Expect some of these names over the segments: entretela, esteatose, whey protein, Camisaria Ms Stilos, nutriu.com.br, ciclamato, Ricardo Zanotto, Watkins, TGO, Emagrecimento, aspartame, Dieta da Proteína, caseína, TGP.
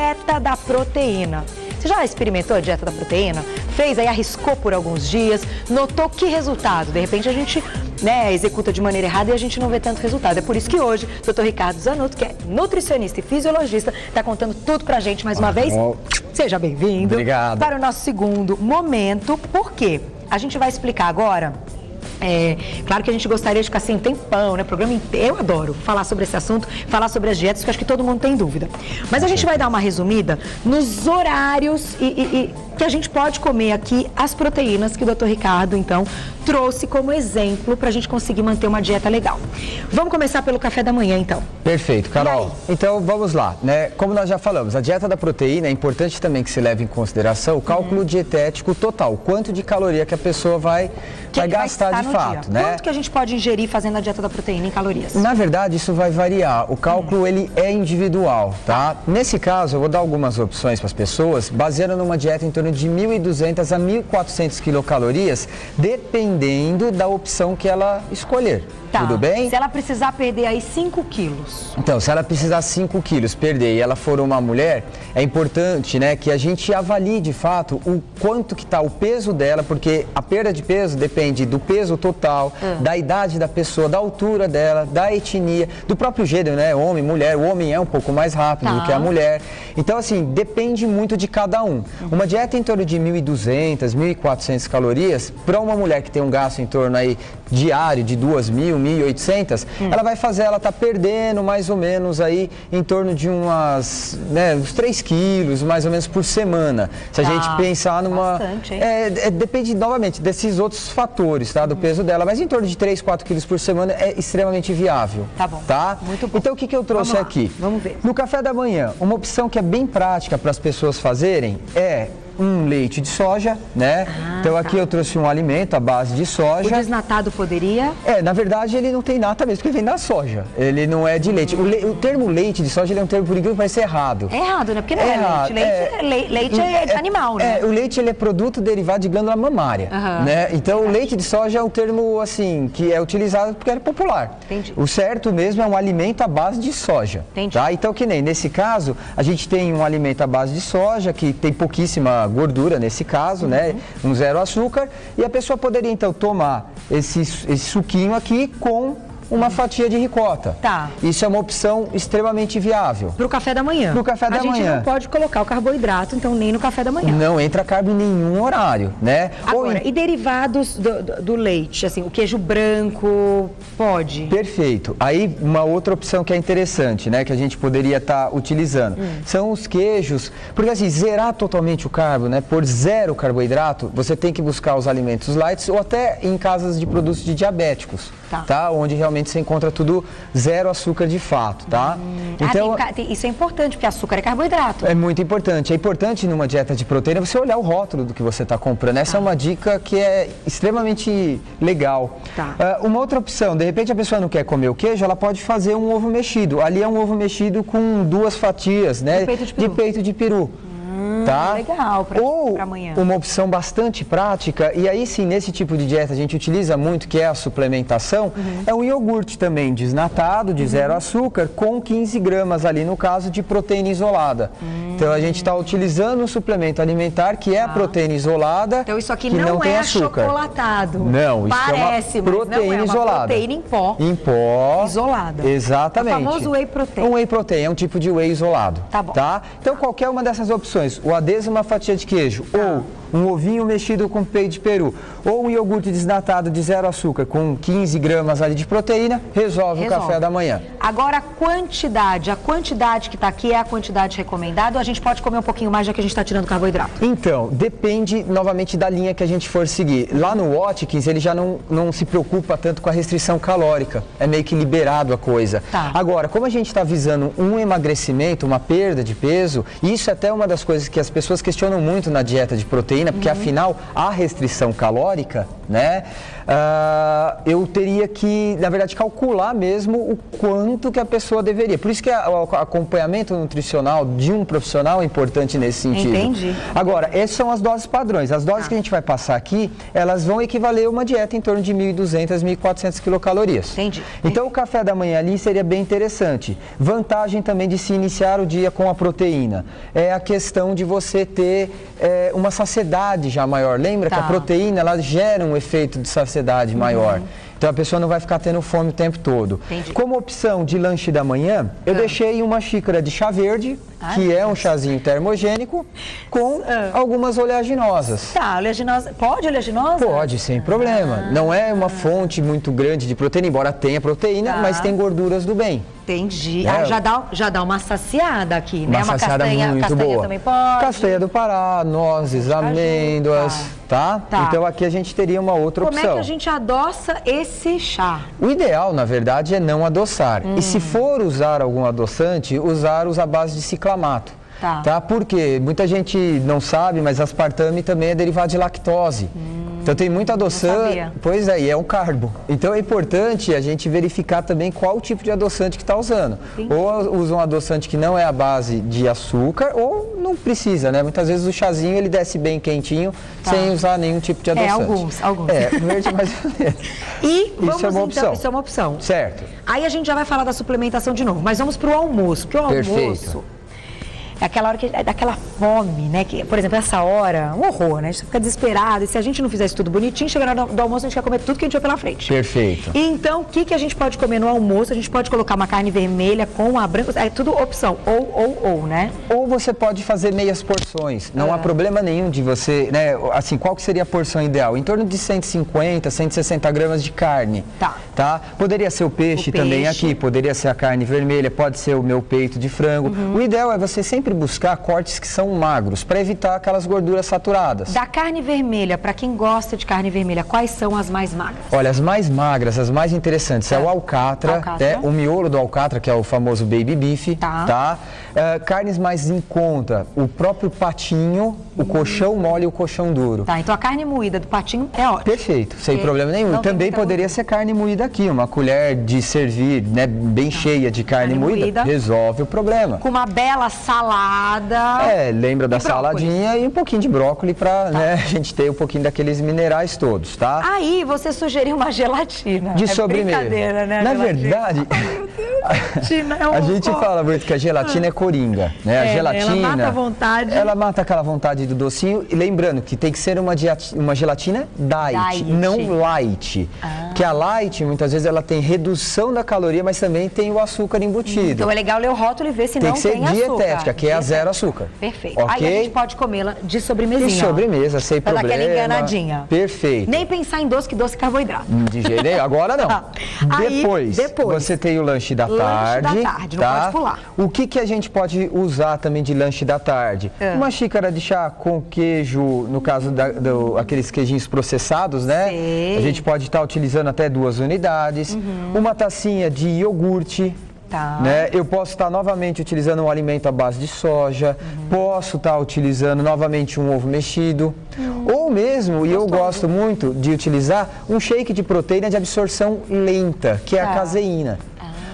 Dieta da Proteína. Você já experimentou a Dieta da Proteína? Fez aí, arriscou por alguns dias, notou que resultado? De repente a gente executa de maneira errada e a gente não vê tanto resultado. É por isso que hoje o Dr. Ricardo Zanotto, que é nutricionista e fisiologista, está contando tudo pra gente mais uma vez. Seja bem-vindo. Obrigado. Para o nosso segundo momento, porque a gente vai explicar agora... claro que a gente gostaria de ficar assim um tempão, né? Programa inteiro. Eu adoro falar sobre esse assunto, falar sobre as dietas, que acho que todo mundo tem dúvida. Mas a gente vai dar uma resumida nos horários e que a gente pode comer aqui as proteínas que o Dr. Ricardo, então, trouxe como exemplo pra gente conseguir manter uma dieta legal. Vamos começar pelo café da manhã, então. Perfeito, Carol. Então, vamos lá, né? Como nós já falamos, a dieta da proteína é importante também que se leve em consideração o cálculo dietético total. Quanto de caloria que a pessoa vai gastar de fato, né? Quanto que a gente pode ingerir fazendo a dieta da proteína em calorias? Na verdade, isso vai variar. O cálculo, ele é individual, tá? Nesse caso, eu vou dar algumas opções para as pessoas, baseando numa dieta em torno de 1.200 a 1.400 quilocalorias, dependendo da opção que ela escolher. Tá. Tudo bem? Se ela precisar perder aí 5 quilos. Então, se ela precisar 5 quilos perder e ela for uma mulher, é importante, né, que a gente avalie de fato o quanto que está o peso dela, porque a perda de peso depende do peso total, da idade da pessoa, da altura dela, da etnia, do próprio gênero, né, homem, mulher. O homem é um pouco mais rápido do que a mulher. Então, assim, depende muito de cada um. Uma dieta em torno de 1.200, 1.400 calorias, para uma mulher que tem um gasto em torno aí diário de 2.000, 1.800, ela vai fazer, ela tá perdendo mais ou menos aí em torno de umas, né, uns 3 quilos, mais ou menos por semana. Se a gente pensar numa... Bastante, hein? Depende novamente desses outros fatores, tá? Do peso dela, mas em torno de 3, 4 quilos por semana é extremamente viável. Tá bom. Tá? Muito bom. Então o que eu trouxe aqui? Vamos ver. No café da manhã, uma opção que é bem prática para as pessoas fazerem é... um leite de soja, né? Então aqui eu trouxe um alimento à base de soja. O desnatado poderia? Na verdade ele não tem nata mesmo, porque vem da soja. Ele não é de leite. O termo leite de soja, ele é um termo, por incrível que pareça, errado. É errado, né? Porque não é leite. Leite é de animal, né? O leite, ele é produto derivado de glândula mamária, né? Então o leite de soja é um termo, assim, que é utilizado porque era popular. Entendi. O certo mesmo é um alimento à base de soja. Entendi. Tá? Então que nem, nesse caso, a gente tem um alimento à base de soja, que tem pouquíssima gordura nesse caso, né? Um zero açúcar, e a pessoa poderia então tomar esse suquinho aqui com uma fatia de ricota. Tá. Isso é uma opção extremamente viável. Pro café da manhã. Pro café da manhã. A gente não pode colocar o carboidrato, então, nem no café da manhã. Não entra carbo em nenhum horário, né? Agora, e derivados do leite, assim, o queijo branco, pode? Perfeito. Aí, uma outra opção que é interessante, né, que a gente poderia estar utilizando, são os queijos, porque assim, zerar totalmente o carbo, né, por zero carboidrato, você tem que buscar os alimentos light ou até em casas de produtos de diabéticos, tá? Onde realmente você encontra tudo zero açúcar de fato, tá? Então, isso é importante, porque açúcar é carboidrato. É muito importante. É importante numa dieta de proteína você olhar o rótulo do que você está comprando. Essa é uma dica que é extremamente legal. Tá. Uma outra opção, de repente a pessoa não quer comer o queijo, ela pode fazer um ovo mexido. Ali é um ovo mexido com 2 fatias, né? De peito de peru. Tá? Legal, pra amanhã. Uma opção bastante prática, e aí sim, nesse tipo de dieta a gente utiliza muito, que é a suplementação, é um iogurte também desnatado, de zero açúcar, com 15 gramas ali, no caso, de proteína isolada. Então a gente está utilizando um suplemento alimentar que é a proteína isolada. Então isso aqui não é achocolatado. Não, isso parece, é uma proteína isolada. Uma proteína em pó. Em pó. Isolada. Exatamente. O famoso whey protein. Um whey protein, é um tipo de whey isolado. Tá bom. Tá? Então qualquer uma dessas opções, o adeso, uma fatia de queijo, ou um ovinho mexido com peito de peru, ou um iogurte desnatado de zero açúcar com 15 gramas ali de proteína, resolve o café da manhã. Agora a quantidade que está aqui é a quantidade recomendada, ou a gente pode comer um pouquinho mais já que a gente está tirando carboidrato? Então, depende novamente da linha que a gente for seguir. Lá no Watkins ele já não se preocupa tanto com a restrição calórica, é meio que liberado a coisa. Tá. Agora, como a gente está visando um emagrecimento, uma perda de peso, isso é até uma das coisas que as pessoas questionam muito na dieta de proteína, proteína, porque afinal a restrição calórica, né, eu teria que, na verdade, calcular mesmo o quanto que a pessoa deveria. Por isso que o acompanhamento nutricional de um profissional é importante nesse sentido. Entendi. Agora, essas são as doses padrões. As doses que a gente vai passar aqui, elas vão equivaler a uma dieta em torno de 1.200, 1.400 quilocalorias. Entendi. Então o café da manhã ali seria bem interessante. Vantagem também de se iniciar o dia com a proteína é a questão de você ter uma saciedade já maior. Lembra que a proteína, ela gera um efeito de saciedade maior. Então a pessoa não vai ficar tendo fome o tempo todo. Entendi. Como opção de lanche da manhã, eu deixei uma xícara de chá verde, que é um chazinho termogênico, com algumas oleaginosas. Tá, oleaginosa. Pode oleaginosa? Pode, sem problema. Não é uma fonte muito grande de proteína, embora tenha proteína, mas tem gorduras do bem. Entendi. É. Ah, já dá uma saciada aqui, né? Uma saciada castanha muito boa. Também pode. Castanha do Pará, nozes, amêndoas, tá? Então aqui a gente teria uma outra opção. Como é que a gente adoça esse chá? O ideal, na verdade, é não adoçar. E se for usar algum adoçante, usar à base de ciclamato. Tá? Porque muita gente não sabe, mas aspartame também é derivado de lactose. Então tem muita adoçante, pois é, e é um carbo. Então é importante a gente verificar também qual tipo de adoçante que está usando. Entendi. Ou usa um adoçante que não é à base de açúcar, ou não precisa, né? Muitas vezes o chazinho ele desce bem quentinho, sem usar nenhum tipo de adoçante. Alguns. Verde mais violeta. E vamos, isso é uma opção. Certo. Aí a gente já vai falar da suplementação de novo, mas vamos para o almoço, porque o almoço... Perfeito. É aquela hora que dá aquela fome, né? Que, por exemplo, essa hora, um horror, né? A gente fica desesperado. E se a gente não fizer isso tudo bonitinho, chegar na hora do almoço, a gente quer comer tudo que a gente viu pela frente. Perfeito. E então, o que a gente pode comer no almoço? A gente pode colocar uma carne vermelha com a branca. É tudo opção. Ou, né? Ou você pode fazer meias porções. Não há problema nenhum de você, né? Assim, qual que seria a porção ideal? Em torno de 150, 160 gramas de carne. Tá? Poderia ser o peixe também aqui. Poderia ser a carne vermelha. Pode ser o meu peito de frango. O ideal é você sempre buscar cortes que são magros, para evitar aquelas gorduras saturadas. Da carne vermelha, para quem gosta de carne vermelha, quais são as mais magras? Olha, as mais magras, as mais interessantes, é o alcatra. O miolo do alcatra, que é o famoso baby beef, carnes mais em conta, o próprio patinho, o coxão mole e o coxão duro. Então a carne moída do patinho é ótima. Perfeito, sem problema nenhum. Também poderia ser carne moída aqui, uma colher de servir, né, bem cheia de carne moída, resolve o problema. Com uma bela salada. Lembra da saladinha e um pouquinho de brócolis para né, a gente ter um pouquinho daqueles minerais todos, tá? Aí você sugeriu uma gelatina. De sobremesa. Brincadeira, né? Na verdade, a gente fala muito que a gelatina é coringa, né? A gelatina, ela mata a vontade. Ela mata aquela vontade do docinho. E lembrando que tem que ser uma gelatina diet, não light. Que a light, muitas vezes, ela tem redução da caloria, mas também tem o açúcar embutido. Então é legal ler o rótulo e ver se não tem açúcar. Tem que ser dietética, que é a zero açúcar. Perfeito. Okay? Aí a gente pode comê-la de sobremesinha. De sobremesa, sem problema. Pra dar aquela enganadinha. Perfeito. Nem pensar em doce, que doce carboidrato. De jeito nenhum. Agora não. Depois você tem o lanche da tarde. Lanche da tarde, não pode pular. O que a gente pode usar também de lanche da tarde? Uma xícara de chá com queijo, no caso daqueles queijinhos processados, né? Sei. A gente pode estar utilizando até 2 unidades. Uma tacinha de iogurte. Né? Eu posso estar novamente utilizando um alimento à base de soja, posso estar utilizando novamente um ovo mexido, ou mesmo, e eu gosto muito de utilizar, um shake de proteína de absorção lenta, que é a caseína.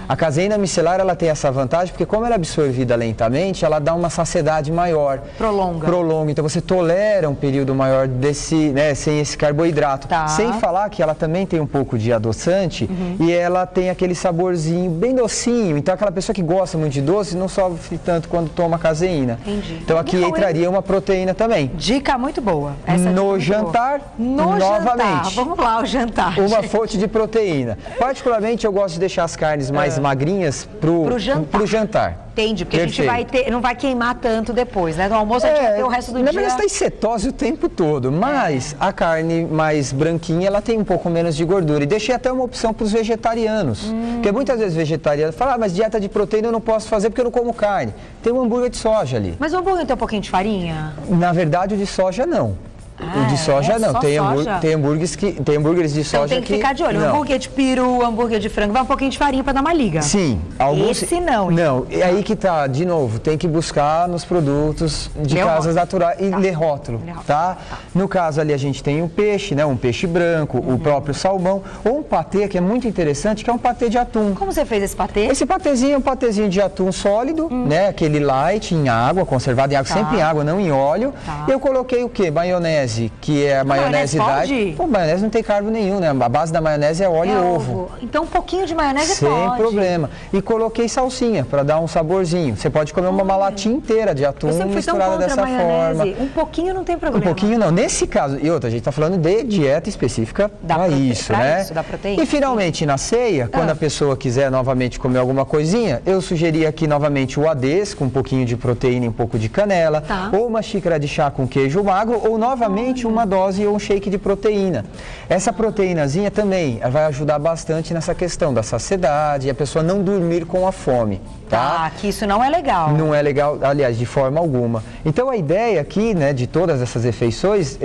A caseína micelar, ela tem essa vantagem, porque como ela é absorvida lentamente, ela dá uma saciedade maior. Prolonga. Então você tolera um período maior sem esse carboidrato. Sem falar que ela também tem um pouco de adoçante e ela tem aquele saborzinho bem docinho. Então aquela pessoa que gosta muito de doce não sofre tanto quando toma caseína. Entendi. Então aqui entraria uma proteína também. Dica muito boa. No jantar, novamente. Vamos lá, o jantar. Uma fonte de proteína. Particularmente, eu gosto de deixar as carnes mais magrinhas pro jantar. Entendi, porque a gente não vai queimar tanto depois, né? No almoço a gente vai ter o resto do dia. Na verdade, está em cetose o tempo todo, mas a carne mais branquinha, ela tem um pouco menos de gordura. E deixei até uma opção para os vegetarianos, porque muitas vezes vegetarianos falam, mas dieta de proteína eu não posso fazer porque eu não como carne. Tem um hambúrguer de soja ali. Mas o hambúrguer tem um pouquinho de farinha? Na verdade, o de soja não. O de soja não, tem hambúrgueres de soja. Então tem que ficar de olho, hambúrguer de peru, hambúrguer de frango, vai um pouquinho de farinha para dar uma liga. Sim. Alguns... Esse não. Não, é aí que tá, de novo, tem que buscar nos produtos de casas naturais e ler rótulo, tá? No caso ali a gente tem o peixe, né, um peixe branco, o próprio salmão, ou um patê que é muito interessante, que é um patê de atum. Como você fez esse patê? Esse patezinho é um patezinho de atum sólido, né, aquele light em água, conservado em água, sempre em água, não em óleo. Eu coloquei o quê? Maionese. Que é a maionese diet. Pô, maionese não tem carbo nenhum, né? A base da maionese é óleo e ovo. Então um pouquinho de maionese pode. Sem problema. E coloquei salsinha para dar um saborzinho. Você pode comer uma latinha inteira de atum misturada dessa forma. Um pouquinho não tem problema. Um pouquinho não. Nesse caso, e outra, a gente está falando de dieta específica para isso, né? Isso, da proteína. E finalmente, na ceia, quando a pessoa quiser novamente comer alguma coisinha, eu sugeri aqui novamente o ades com um pouquinho de proteína e um pouco de canela, ou uma xícara de chá com queijo magro, ou novamente uma dose ou um shake de proteína. Essa proteínazinha também vai ajudar bastante nessa questão da saciedade, a pessoa não dormir com a fome, tá? Ah, que isso não é legal. Não é legal, aliás, de forma alguma. Então a ideia aqui, né, de todas essas refeições,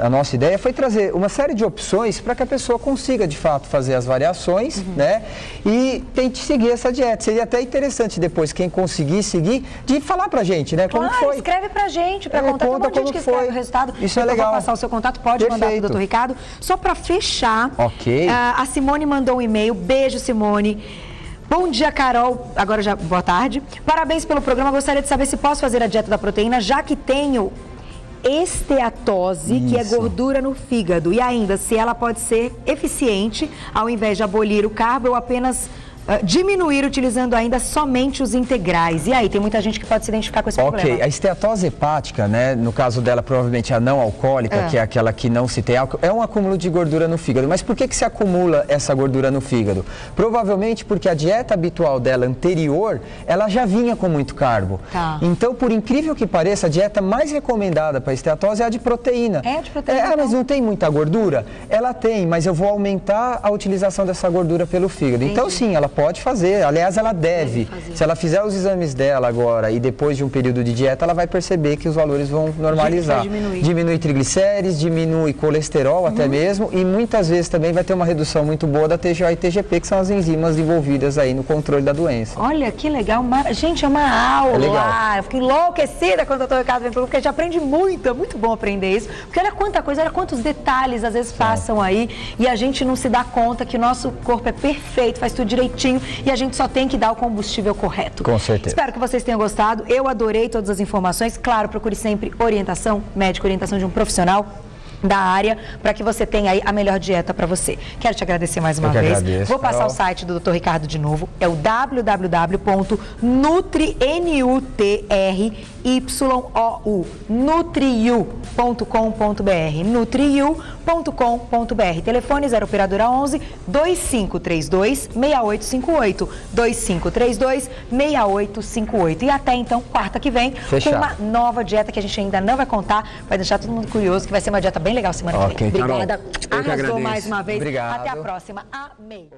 a nossa ideia foi trazer uma série de opções para que a pessoa consiga, de fato, fazer as variações, né, e tente seguir essa dieta. Seria até interessante depois, quem conseguir seguir, de falar pra gente, né, como foi. Escreve pra gente, pra contar, tem um monte de gente que escreve o resultado. Isso é legal. Vou passar o seu contato, pode mandar para o doutor Ricardo. Só para fechar, a Simone mandou um e-mail. Beijo, Simone. Bom dia, Carol. Agora já, boa tarde. Parabéns pelo programa. Gostaria de saber se posso fazer a dieta da proteína, já que tenho esteatose, que é gordura no fígado. E ainda, se ela pode ser eficiente, ao invés de abolir o carbo, ou apenas... diminuir utilizando ainda somente os integrais. E aí, tem muita gente que pode se identificar com esse problema. A esteatose hepática, né, no caso dela, provavelmente a não alcoólica, que é aquela que não se tem álcool, é um acúmulo de gordura no fígado. Mas por que que se acumula essa gordura no fígado? Provavelmente porque a dieta habitual dela anterior, ela já vinha com muito carbo. Então, por incrível que pareça, a dieta mais recomendada para esteatose é a de proteína. Mas não tem muita gordura? Ela tem, mas eu vou aumentar a utilização dessa gordura pelo fígado. Então, sim, ela pode fazer, aliás, ela deve. Se ela fizer os exames dela agora e depois de um período de dieta, ela vai perceber que os valores vão normalizar. Diminui triglicérides, diminui colesterol até mesmo, e muitas vezes também vai ter uma redução muito boa da TGO e TGP, que são as enzimas envolvidas aí no controle da doença. Olha, que legal. Gente, é uma aula. É legal. Eu fico enlouquecida quando o doutor Ricardo vem, porque a gente aprende muito, é muito bom aprender isso. Porque olha quanta coisa, olha quantos detalhes às vezes passam aí e a gente não se dá conta que o nosso corpo é perfeito, faz tudo direitinho. E a gente só tem que dar o combustível correto. Com certeza. Espero que vocês tenham gostado. Eu adorei todas as informações. Claro, procure sempre orientação médica, orientação de um profissional da área, para que você tenha aí a melhor dieta para você. Quero te agradecer mais uma vez. Agradeço, vou passar o site do Dr. Ricardo de novo. É o www.nutriu.com.br nutriu.com.br. Telefone 0 operadora 11 2532 6858, 2532 6858. E até então, quarta que vem, com uma nova dieta que a gente ainda não vai contar, vai deixar todo mundo curioso, que vai ser uma dieta bem legal semana que vem. Obrigada. Arrasou mais uma vez. Obrigado. Até a próxima. Amém.